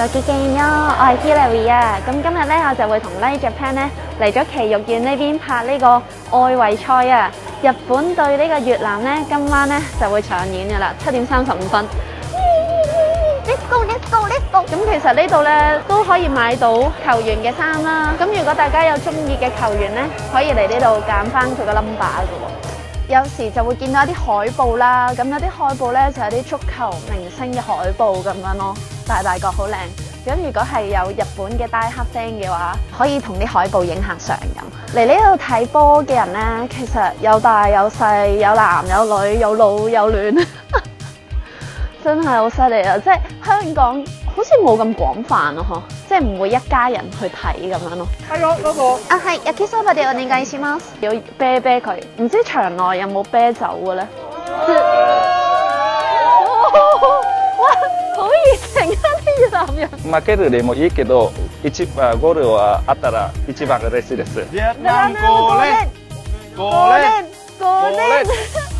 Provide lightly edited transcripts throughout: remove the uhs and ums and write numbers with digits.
就結見咯，我係 Hillary 啊！咁今日咧我就會同 Like Japan 咧嚟咗埼玉縣呢邊拍呢個外圍賽啊！日本對呢個越南咧，今晚咧就會上演㗎啦，7點35分。Let's go, let's go, let's go！ 咁其實呢度咧都可以買到球員嘅衫啦。咁如果大家有中意嘅球員咧，可以嚟呢度揀翻佢個 number 㗎喎。 有時就會見到一啲海報啦，咁有啲海報咧就係啲足球明星嘅海報咁樣咯，大個好靚。咁如果係有日本嘅大黑 friend 嘅話，可以同啲海報影下相咁。嚟呢度睇波嘅人咧，其實有大有細，有男有女，有老有嫩，真係好犀利啊！即係香港好似冇咁廣泛咯，嗬，即係唔會一家人去睇咁樣咯。係咯，嗰個啊係，日記收佢哋我哋計算啦，要啤啤佢，唔知場內有冇啤酒嘅咧？哇，好熱情啊啲越南人！負けるでもいいけど、ゴールはあったら一番嬉しいです。5連！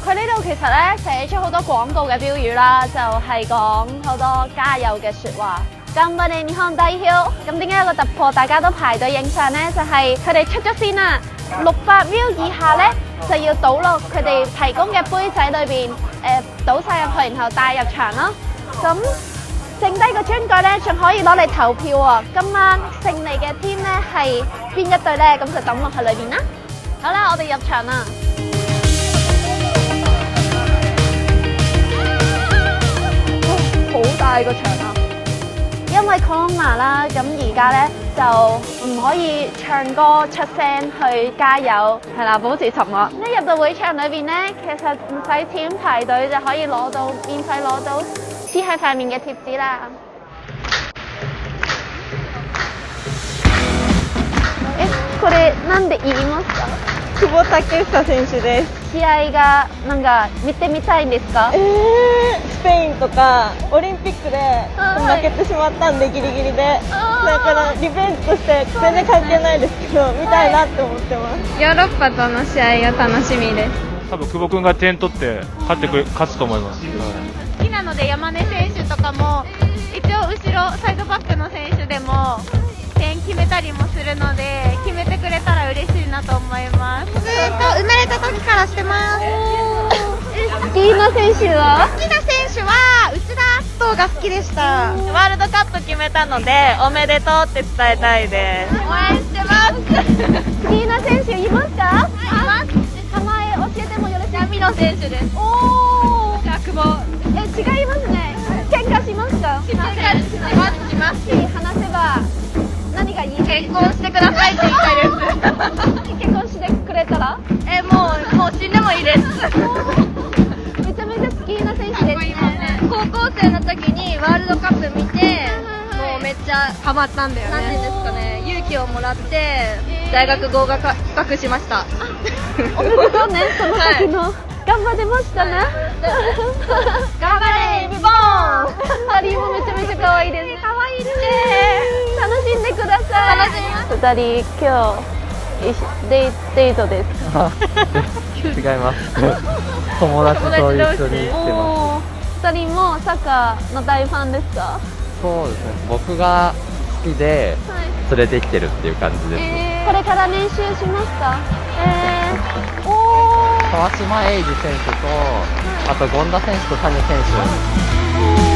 佢呢度其實咧寫出好多廣告嘅標語啦，就係講好多加油嘅説話。咁我哋日本代表，咁點解有個突破大家都排隊影相呢？就係佢哋出咗先啦，600 ml 以下咧就要倒落佢哋提供嘅杯仔裏邊，倒曬入去，然後帶入場咯。咁剩低個樽蓋咧，仲可以攞嚟投票喎。今晚勝利嘅 team 咧係邊一隊咧？咁就抌落去裏邊啦。好啦，我哋入場啦！ 大個場啊！因為 Corona 啦，咁而家咧就唔可以唱歌出聲去加油，係啦，保持沉默。一入到會場裏邊咧，其實唔使錢排隊就可以攞到免費攞到黐喺塊面嘅貼紙啦。これなんで言いますか？久保建英選手です。 試合がなんか見てみたいんですか？スペインとかオリンピックで負けてしまったんでギリギリで、だからリベンジとして全然関係ないですけど見たいなって思ってます。ヨーロッパとの試合が楽しみです。多分久保君が点取って勝つと思います。好きなので山根選手とかも一応後ろサイドバックの選手でも点決めたりもするので決めてくれたら嬉しいなと思います。 生まれた時からしてます。好きな選手は内田篤人が好きでした。ワールドカップ決めたのでおめでとうって伝えたいです。応援してます。好きな選手いますか？はい、います。名前教えてもよろしいですか？ミロ選手です。おー、じゃあ久保。違いますね。喧嘩しますか？しません。します。話せば何がいい？結婚してくださいって言いたいです。結婚してくれたら？ もう死んでもいいです。めちゃめちゃ好きな選手ですね。高校生の時にワールドカップ見て、もうめっちゃハマったんだよね。何年ですかね。勇気をもらって大学合格しました。おめでとうね。その時の頑張れましたね。頑張れ日本。ハリーもめちゃめちゃ可愛いですね。可愛いですね。楽しんでください。楽しみます。2人今日 デートです。違います。友達と一緒に行ってます。2人もサッカーの大ファンですか？そうですね。僕が好きで連れてきてるっていう感じです。これから練習しますか？川島永嗣選手と、あと権田選手と谷選手。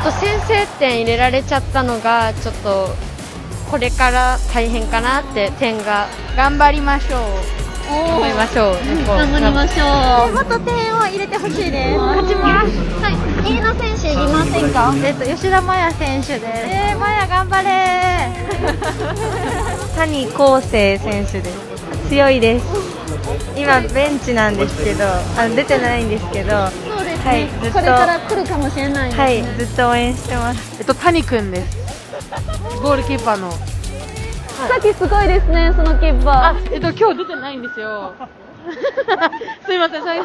っと先制点入れられちゃったのがちょっとこれから大変かなって点が頑張りましょう頑張りましょう頑張りましょうもっと点を入れてほしいです勝ちますはい飯野選手いませんか吉田麻也選手です麻也頑張れ谷晃生選手です強いです今ベンチなんですけど出てないんですけどはい、これから来るかもしれないですね。はい、ずっと応援してます。谷君です。ゴールキーパーの。さっきすごいですね、そのキーパー。今日出てないんですよ。すいません、笑。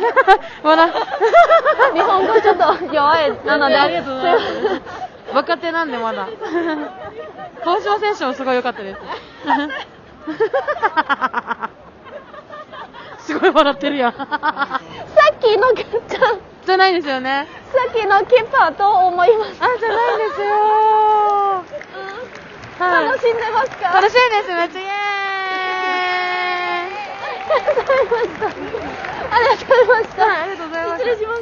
日本語ちょっと弱いなので、ありがとうございます。若手なんでまだ。川島選手もすごい良かったです。すごい笑ってるやん。さっきのちゃんじゃないですよね。さっきのキーパーと思います。あ、じゃないですよ。楽しんでますか。楽しいです。めっちゃイエーイ。ありがとうございました。ありがとうございました。失礼します。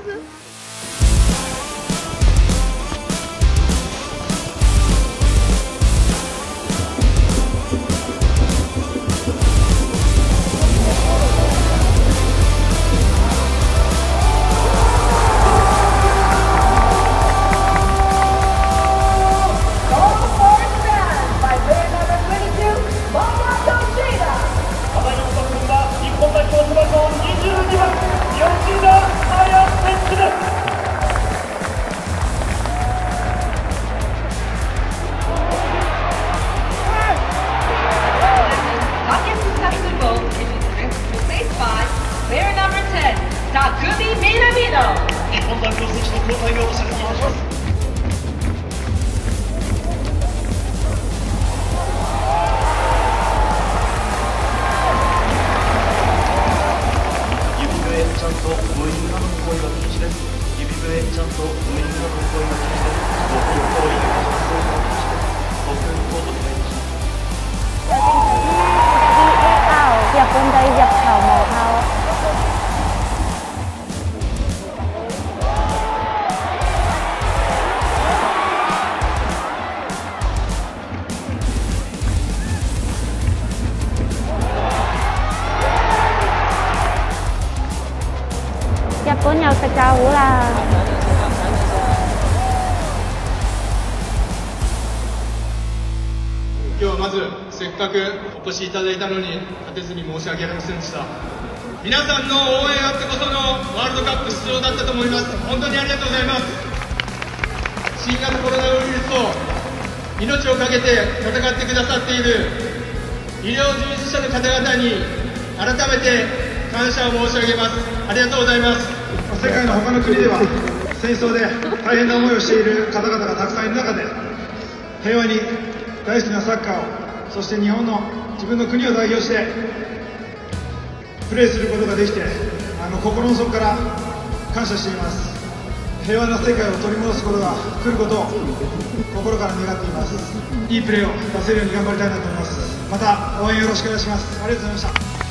今日はまずせっかくお越しいただいたのに立てずに申し訳ありませんでした。皆さんの応援あってこそのワールドカップ出場だったと思います。本当にありがとうございます。新型コロナウイルスと命をかけて戦ってくださっている医療従事者の方々に改めて感謝を申し上げます。ありがとうございます。世界の他の国では戦争で大変な思いをしている方々がたくさんいる中で平和に大好きなサッカーをそして日本の自分の国を代表してプレーすることができて心の底から感謝しています。平和な世界を取り戻すことが来ることを心から願っています。いいプレーを出せるように頑張りたいなと思います。また応援よろしくお願いします。ありがとうございました。